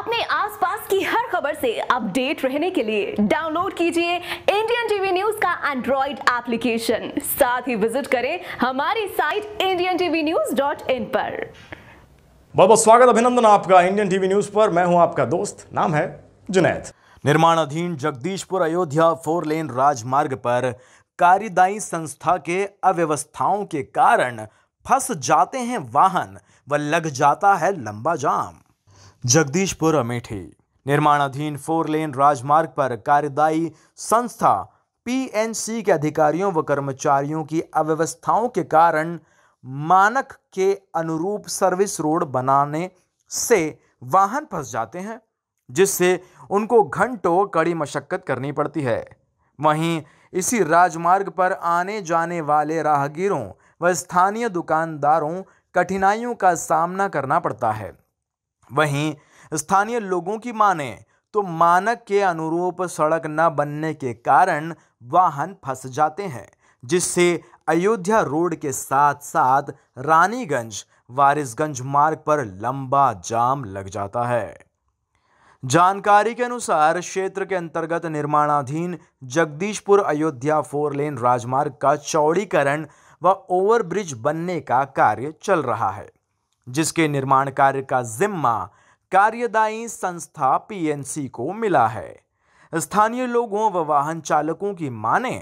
अपने आसपास की हर खबर से अपडेट रहने के लिए डाउनलोड कीजिए इंडियन टीवी न्यूज का एंड्रॉइड एप्लीकेशन। साथ ही विजिट करें हमारी साइट indiantvnews.in पर। बहुत बहुत स्वागत, अभिनंदन आपका इंडियन टीवी न्यूज पर। मैं हूं आपका दोस्त, नाम है जुनैद। निर्माणाधीन जगदीशपुर अयोध्या 4 लेन राजमार्ग पर कार्यदायी संस्था के अव्यवस्थाओं के कारण फंस जाते हैं वाहन व लग जाता है लंबा जाम। जगदीशपुर अमेठी निर्माणाधीन 4 लेन राजमार्ग पर कार्यदायी संस्था पीएनसी के अधिकारियों व कर्मचारियों की अव्यवस्थाओं के कारण मानक के अनुरूप सर्विस रोड बनाने से वाहन फंस जाते हैं, जिससे उनको घंटों कड़ी मशक्कत करनी पड़ती है। वहीं इसी राजमार्ग पर आने जाने वाले राहगीरों व स्थानीय दुकानदारों कठिनाइयों का सामना करना पड़ता है। वहीं स्थानीय लोगों की माने तो मानक के अनुरूप सड़क न बनने के कारण वाहन फंस जाते हैं, जिससे अयोध्या रोड के साथ साथ रानीगंज वारिसगंज मार्ग पर लंबा जाम लग जाता है। जानकारी के अनुसार क्षेत्र के अंतर्गत निर्माणाधीन जगदीशपुर अयोध्या 4 लेन राजमार्ग का चौड़ीकरण व ओवरब्रिज बनने का कार्य चल रहा है, जिसके निर्माण कार्य का जिम्मा कार्यदायी संस्था पीएनसी को मिला है। स्थानीय लोगों व वाहन चालकों की माने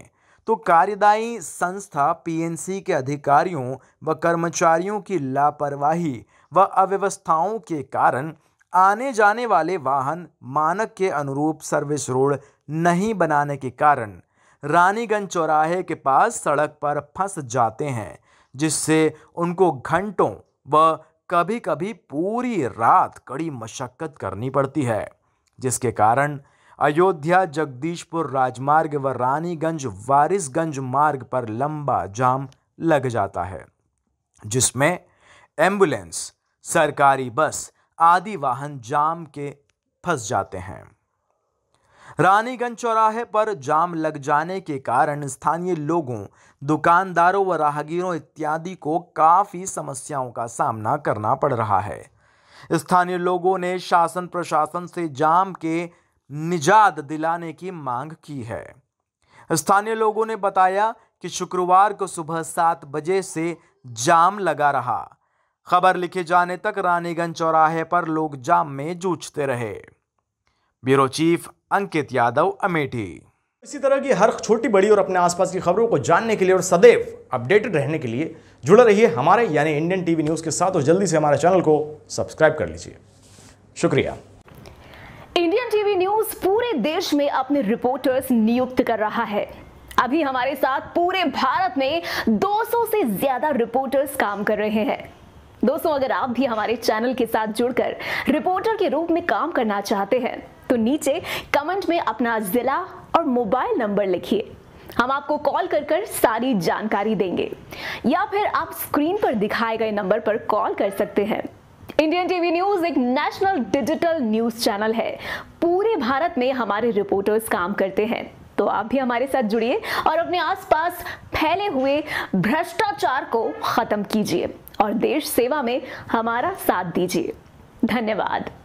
तो कार्यदायी संस्था पीएनसी के अधिकारियों व कर्मचारियों की लापरवाही व अव्यवस्थाओं के कारण आने जाने वाले वाहन मानक के अनुरूप सर्विस रोड नहीं बनाने के कारण रानीगंज चौराहे के पास सड़क पर फंस जाते हैं, जिससे उनको घंटों व कभी कभी पूरी रात कड़ी मशक्कत करनी पड़ती है, जिसके कारण अयोध्या जगदीशपुर राजमार्ग व रानीगंज वारिसगंज मार्ग पर लंबा जाम लग जाता है, जिसमें एम्बुलेंस सरकारी बस आदि वाहन जाम के फंस जाते हैं। रानीगंज चौराहे पर जाम लग जाने के कारण स्थानीय लोगों दुकानदारों व राहगीरों इत्यादि को काफ़ी समस्याओं का सामना करना पड़ रहा है। स्थानीय लोगों ने शासन प्रशासन से जाम के निजात दिलाने की मांग की है। स्थानीय लोगों ने बताया कि शुक्रवार को सुबह 7 बजे से जाम लगा रहा। खबर लिखे जाने तक रानीगंज चौराहे पर लोग जाम में जूझते रहे। Bureau chief Ankit Yadav, Amethi. इसी तरह की हर छोटी बड़ी और अपने आसपास की खबरों को जानने के लिए और सदैव अपडेटेड रहने के लिए जुड़े रहिए हमारे यानी इंडियन टीवी न्यूज़ के साथ, और जल्दी से हमारे चैनल को सब्सक्राइब कर लीजिए। शुक्रिया। इंडियन टीवी न्यूज़ पूरे देश में अपने रिपोर्टर्स नियुक्त कर रहा है। अभी हमारे साथ पूरे भारत में 200 से ज्यादा रिपोर्टर्स काम कर रहे हैं। दोस्तों, अगर आप भी हमारे चैनल के साथ जुड़कर रिपोर्टर के रूप में काम करना चाहते हैं तो नीचे कमेंट में अपना जिला और मोबाइल नंबर लिखिए। हम आपको कॉल कर सारी जानकारी देंगे, या फिर आप स्क्रीन पर दिखाए गए नंबर पर कॉल कर सकते हैं। इंडियन टीवी न्यूज़ एक नेशनल डिजिटल न्यूज़ चैनल है। पूरे भारत में हमारे रिपोर्टर्स काम करते हैं, तो आप भी हमारे साथ जुड़िए और अपने आसपास फैले हुए भ्रष्टाचार को खत्म कीजिए और देश सेवा में हमारा साथ दीजिए। धन्यवाद।